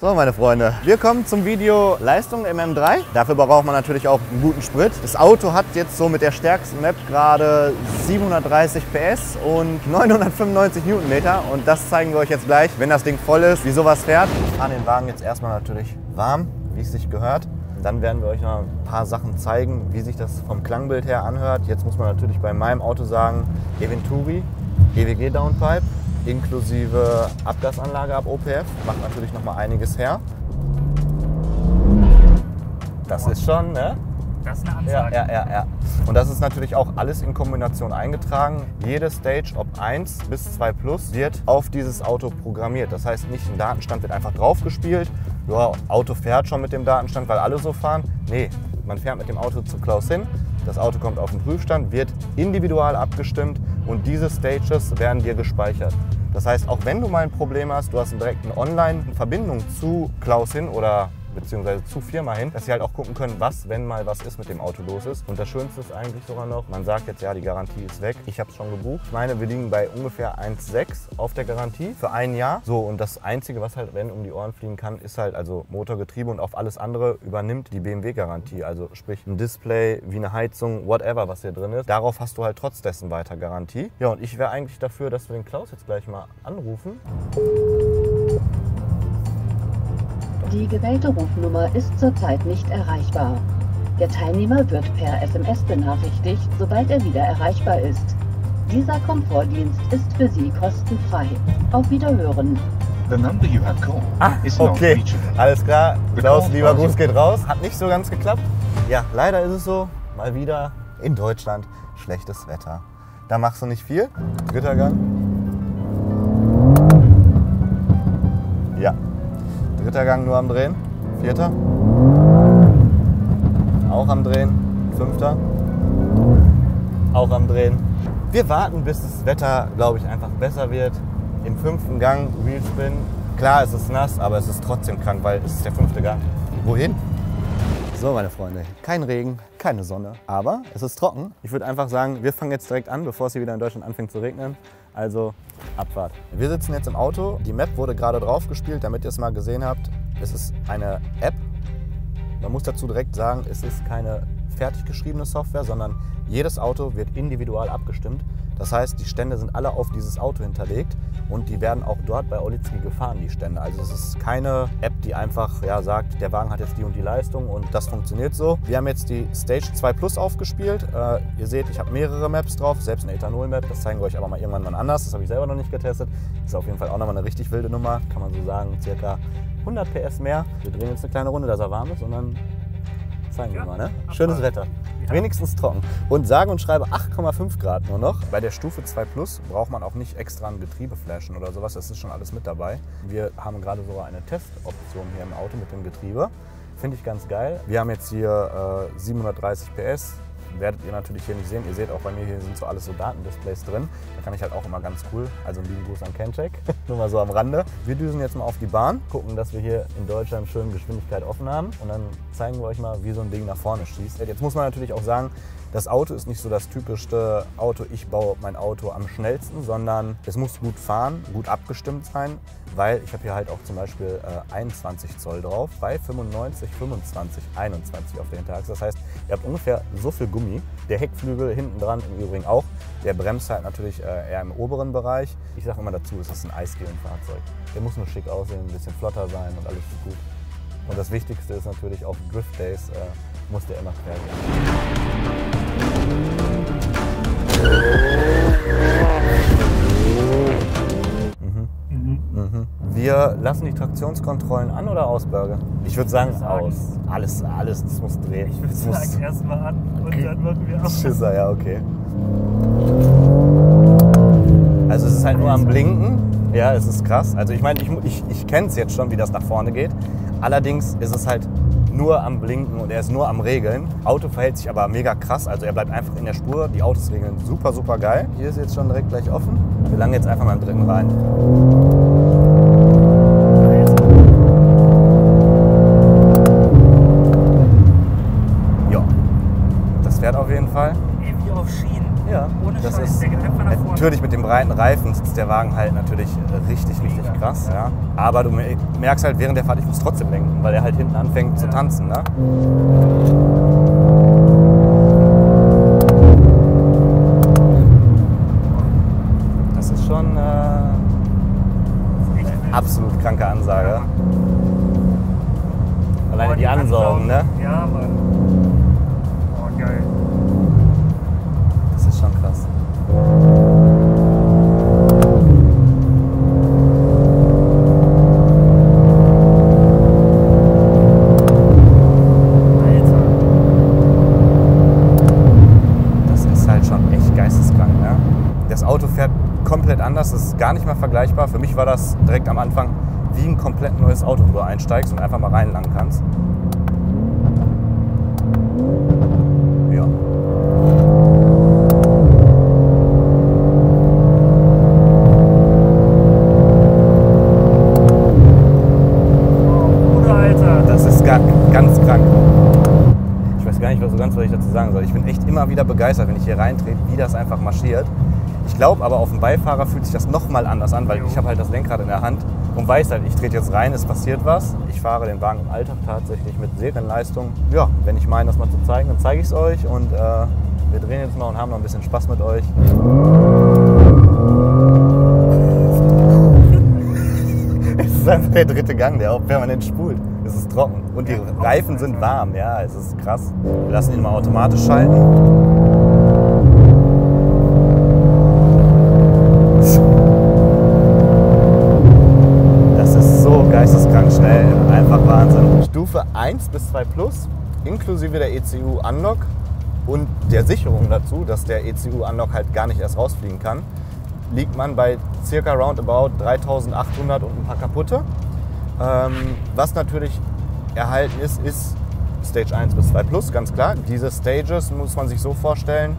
So, meine Freunde, wir kommen zum Video Leistung im M3. Dafür braucht man natürlich auch einen guten Sprit. Das Auto hat jetzt so mit der stärksten Map gerade 730 PS und 995 Newtonmeter. Und das zeigen wir euch jetzt gleich, wenn das Ding voll ist, wie sowas fährt. Wir fahren den Wagen jetzt erstmal natürlich warm, wie es sich gehört. Dann werden wir euch noch ein paar Sachen zeigen, wie sich das vom Klangbild her anhört. Jetzt muss man natürlich bei meinem Auto sagen, Eventuri, GWG Downpipe, inklusive Abgasanlage ab OPF, macht natürlich noch mal einiges her. Das ist schon, ne? Das ist eine Ansage. Ja. Und das ist natürlich auch alles in Kombination eingetragen. Jede Stage, ob 1 bis 2 Plus, wird auf dieses Auto programmiert. Das heißt, nicht ein Datenstand wird einfach draufgespielt. Ja, Auto fährt schon mit dem Datenstand, weil alle so fahren. Nee, man fährt mit dem Auto zu Klaus hin. Das Auto kommt auf den Prüfstand, wird individual abgestimmt und diese Stages werden dir gespeichert. Das heißt, auch wenn du mal ein Problem hast, du hast direkt eine Online-Verbindung zu Klaus hin oder beziehungsweise zu Firma hin, dass sie halt auch gucken können, was, wenn mal was ist, mit dem Auto los ist. Und das Schönste ist eigentlich sogar noch, man sagt jetzt, ja, die Garantie ist weg. Ich habe es schon gebucht. Ich meine, wir liegen bei ungefähr 1,6 auf der Garantie für ein Jahr. So, und das Einzige, was halt, wenn um die Ohren fliegen kann, ist halt also Motorgetriebe und auf alles andere übernimmt die BMW-Garantie. Also sprich ein Display, wie eine Heizung, whatever, was hier drin ist. Darauf hast du halt trotz dessen weiter Garantie. Ja, und ich wäre eigentlich dafür, dass wir den Klaus jetzt gleich mal anrufen. Die gewählte Rufnummer ist zurzeit nicht erreichbar. Der Teilnehmer wird per SMS benachrichtigt, sobald er wieder erreichbar ist. Dieser Komfortdienst ist für Sie kostenfrei. Auf Wiederhören. The number you have called is not reachable. Alles klar. Klaus, lieber Gruß geht raus. Hat nicht so ganz geklappt. Ja, leider ist es so. Mal wieder in Deutschland schlechtes Wetter. Da machst du nicht viel. Dritter Gang. Ja. Dritter Gang nur am Drehen, vierter, auch am Drehen, fünfter, auch am Drehen. Wir warten, bis das Wetter, glaube ich, einfach besser wird. Im fünften Gang Wheelspin, klar, es ist nass, aber es ist trotzdem krank, weil es ist der fünfte Gang. Wohin? So, meine Freunde, kein Regen, keine Sonne, aber es ist trocken. Ich würde einfach sagen, wir fangen jetzt direkt an, bevor es hier wieder in Deutschland anfängt zu regnen. Also Abfahrt. Wir sitzen jetzt im Auto. Die Map wurde gerade drauf gespielt, damit ihr es mal gesehen habt. Es ist eine App. Man muss dazu direkt sagen, es ist keine fertig geschriebene Software, sondern jedes Auto wird individual abgestimmt. Das heißt, die Stände sind alle auf dieses Auto hinterlegt und die werden auch dort bei Aulitzky gefahren, die Stände. Also es ist keine App, die einfach ja, sagt, der Wagen hat jetzt die und die Leistung und das funktioniert so. Wir haben jetzt die Stage 2 Plus aufgespielt. Ihr seht, ich habe mehrere Maps drauf, selbst eine Ethanol-Map. Das zeigen wir euch aber mal irgendwann mal anders. Das habe ich selber noch nicht getestet. Ist auf jeden Fall auch nochmal eine richtig wilde Nummer. Kann man so sagen, circa 100 PS mehr. Wir drehen jetzt eine kleine Runde, dass er warm ist und dann zeigen wir mal. Ne? Schönes Wetter. Wenigstens trocken. Und sage und schreibe 8,5 Grad nur noch. Bei der Stufe 2 Plus braucht man auch nicht extra ein Getriebeflaschen oder sowas. Das ist schon alles mit dabei. Wir haben gerade sogar eine Testoption hier im Auto mit dem Getriebe. Finde ich ganz geil. Wir haben jetzt hier 730 PS. Werdet ihr natürlich hier nicht sehen. Ihr seht auch bei mir, hier sind so alles so Datendisplays drin. Da kann ich halt auch immer ganz cool. Also ein lieben Gruß an CanCheck. Nur mal so am Rande. Wir düsen jetzt mal auf die Bahn, gucken, dass wir hier in Deutschland schön Geschwindigkeit offen haben. Und dann zeigen wir euch mal, wie so ein Ding nach vorne schießt. Jetzt muss man natürlich auch sagen, das Auto ist nicht so das typischste Auto, ich baue mein Auto am schnellsten, sondern es muss gut fahren, gut abgestimmt sein, weil ich habe hier halt auch zum Beispiel 21 Zoll drauf, bei 95, 25, 21 auf der Hinterachse. Das heißt, ihr habt ungefähr so viel Gummi. Der Heckflügel hinten dran im Übrigen auch. Der bremst halt natürlich eher im oberen Bereich. Ich sage immer dazu, es ist ein Eisdielen-Fahrzeug. Der muss nur schick aussehen, ein bisschen flotter sein und alles gut. Und das Wichtigste ist natürlich, auf Drift Days muss der immer quer gehen. Wir lassen die Traktionskontrollen an oder aus, Burger? Ich würde sagen, aus. Alles, das muss drehen. Ich würde sagen, erstmal an und dann machen wir aus. Schisser, ja, okay. Also es ist halt nur am Blinken. Ja, es ist krass. Also ich meine, ich kenne es jetzt schon, wie das nach vorne geht. Allerdings ist es halt nur am Blinken und er ist nur am Regeln. Auto verhält sich aber mega krass, also er bleibt einfach in der Spur. Die Autos regeln super, super geil. Hier ist jetzt schon direkt gleich offen. Wir langen jetzt einfach mal im dritten rein. Ja, das fährt auf jeden Fall. Ey, wie auf Schienen. Ja, ohne Scheiß, der geht einfach nach vorne. natürlich mit dem breiten Reifen sitzt der Wagen halt natürlich richtig krass. Ja. Aber du merkst halt während der Fahrt, ich muss trotzdem lenken, weil er halt hinten anfängt zu tanzen. Ne? Das ist schon eine absolut kranke Ansage. Alleine die Ansaugen, ne? Ja, Mann. Oh, geil. Das ist schon krass. Das ist halt schon echt geisteskrank, ne? Das Auto fährt komplett anders, das ist gar nicht mal vergleichbar. Für mich war das direkt am Anfang wie ein komplett neues Auto, wo du einsteigst und einfach mal reinlangen kannst. Ja. Bruder, Alter. Das ist ganz krank. Ich weiß gar nicht so ganz, was ich dazu sagen soll. Ich bin echt immer wieder begeistert, wenn ich hier reintrete, wie das einfach marschiert. Ich glaube aber, auf dem Beifahrer fühlt sich das nochmal anders an, weil ich habe halt das Lenkrad in der Hand und weiß halt, ich trete jetzt rein, es passiert was. Ich fahre den Wagen im Alltag tatsächlich mit Serienleistung. Ja, wenn ich meine, das mal zu zeigen, dann zeige ich es euch und wir drehen jetzt mal und haben noch ein bisschen Spaß mit euch. Es ist einfach der dritte Gang, der auch permanent spult. Es ist trocken und die Reifen sind warm, ja, es ist krass. Wir lassen ihn mal automatisch schalten. Schnell, einfach Wahnsinn. Stufe 1 bis 2 Plus, inklusive der ECU-Unlock und der Sicherung dazu, dass der ECU-Unlock halt gar nicht erst rausfliegen kann, liegt man bei circa roundabout 3.800 und ein paar kaputte. Was natürlich erhalten ist, ist Stage 1 bis 2 Plus, ganz klar. Diese Stages muss man sich so vorstellen,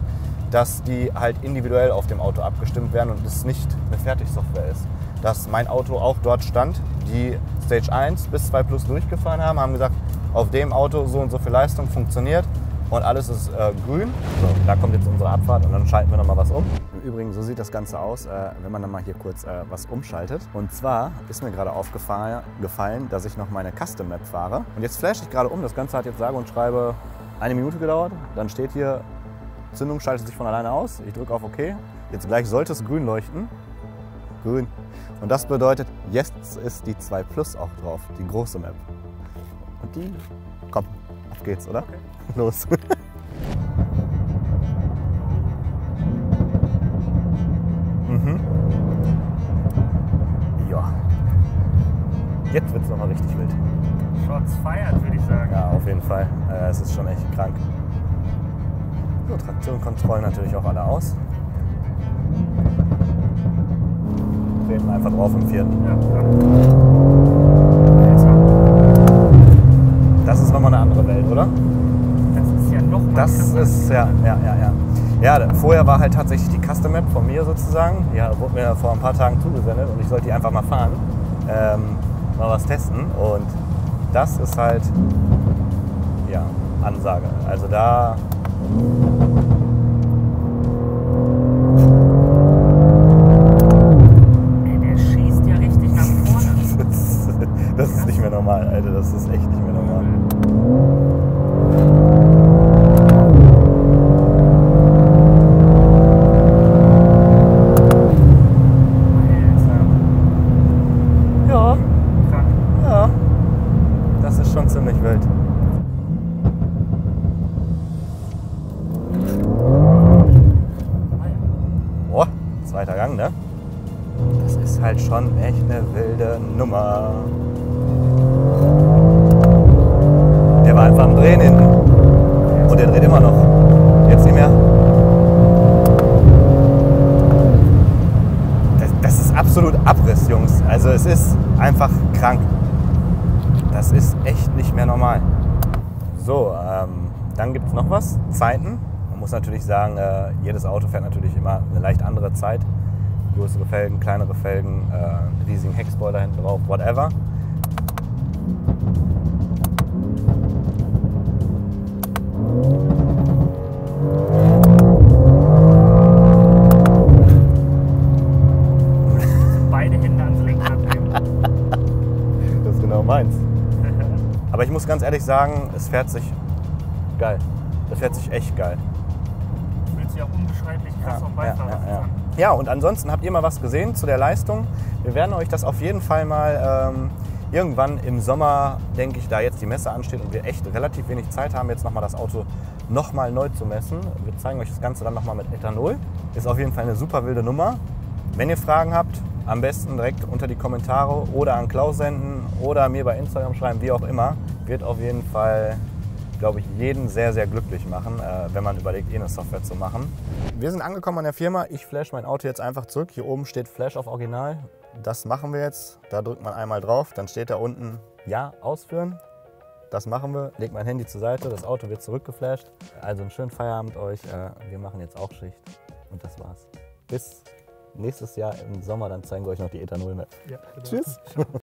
dass die halt individuell auf dem Auto abgestimmt werden und es nicht eine Fertigsoftware ist. Dass mein Auto auch dort stand, die Stage 1 bis 2 Plus durchgefahren haben, haben gesagt, auf dem Auto so und so viel Leistung funktioniert und alles ist grün. So, da kommt jetzt unsere Abfahrt und dann schalten wir nochmal was um. Im Übrigen, so sieht das Ganze aus, wenn man dann mal hier kurz was umschaltet. Und zwar ist mir gerade aufgefallen, dass ich noch meine Custom Map fahre. Und jetzt flash ich gerade um, das Ganze hat jetzt sage und schreibe 1 Minute gedauert, dann steht hier, Zündung schaltet sich von alleine aus, ich drücke auf OK. Jetzt gleich sollte es grün leuchten. Grün. Und das bedeutet, jetzt ist die 2 Plus auch drauf, die große Map. Und die, komm, auf geht's, oder? Okay. Los. Mhm. Ja. Jetzt wird's nochmal richtig wild. Shots feiert, würde ich sagen. Ja, auf jeden Fall. Es ist schon echt krank. So, Traktion, Kontrollen natürlich auch alle aus. Treten einfach drauf im vierten. Das ist nochmal eine andere Welt, oder? Das ist ja nochmal. Das ist ja. Vorher war halt tatsächlich die Custom Map von mir sozusagen. Ja, wurde mir vor ein paar Tagen zugesendet und ich sollte die einfach mal fahren, mal was testen. Und das ist halt ja Ansage. Also da. Das ist nicht mehr normal, Alter, das ist echt nicht mehr normal. Ja. Ja. Das ist schon ziemlich wild. Boah, zweiter Gang, ne? Das ist halt schon echt eine wilde Nummer. Der war einfach am Drehen hinten. Und der dreht immer noch. Jetzt nicht mehr. Das ist absolut Abriss, Jungs. Also es ist einfach krank. Das ist echt nicht mehr normal. So, dann gibt es noch was. Zeiten. Man muss natürlich sagen, jedes Auto fährt natürlich immer eine leicht andere Zeit. Größere Felgen, kleinere Felgen, riesigen Heckspoiler hinten drauf, whatever. Aber ich muss ganz ehrlich sagen, es fährt sich geil. Das fährt sich echt geil. Fühlt sich auch unbeschreiblich krass auf Beifahrersitz an. Ja, und ansonsten habt ihr mal was gesehen zu der Leistung. Wir werden euch das auf jeden Fall mal irgendwann im Sommer, denke ich, da jetzt die Messe ansteht und wir echt relativ wenig Zeit haben, jetzt nochmal das Auto nochmal neu zu messen. Wir zeigen euch das Ganze dann nochmal mit Ethanol. Ist auf jeden Fall eine super wilde Nummer. Wenn ihr Fragen habt, am besten direkt unter die Kommentare oder an Klaus senden oder mir bei Instagram schreiben, wie auch immer. Wird auf jeden Fall, glaube ich, jeden sehr, sehr glücklich machen, wenn man überlegt, eine Software zu machen. Wir sind angekommen an der Firma. Ich flash mein Auto jetzt einfach zurück. Hier oben steht Flash auf Original. Das machen wir jetzt. Da drückt man einmal drauf. Dann steht da unten, ja, ausführen. Das machen wir. Legt mein Handy zur Seite. Das Auto wird zurückgeflasht. Also einen schönen Feierabend euch. Wir machen jetzt auch Schicht. Und das war's. Bis nächstes Jahr im Sommer. Dann zeigen wir euch noch die Ethanol-Map. Ja, genau. Tschüss.